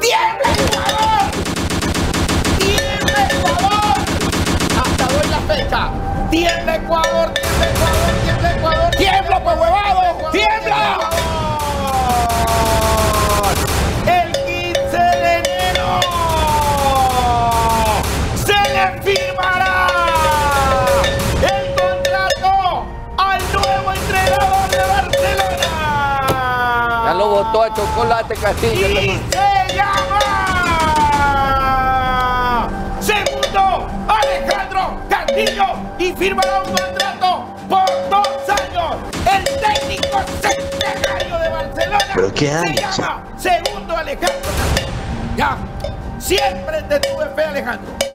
¡Tiembla el valor! ¡Tiembla el valor! Hasta hoy la fecha. ¡Tiembla Ecuador! ¡Tiembla Ecuador! ¡Tiembla Ecuador! ¡Tiembla, pues huevado! ¡Tiembla! ¡El 15 de enero se le firmará el contrato al nuevo entrenador de Barcelona! Ya lo votó a Chocolate Castillo. ¡Y se llama Segundo Alejandro Castillo! Y firmará un contrato por 2 años. El técnico centenario de Barcelona se llama Segundo Alejandro Castillo. Ya, siempre te tuve fe, Alejandro.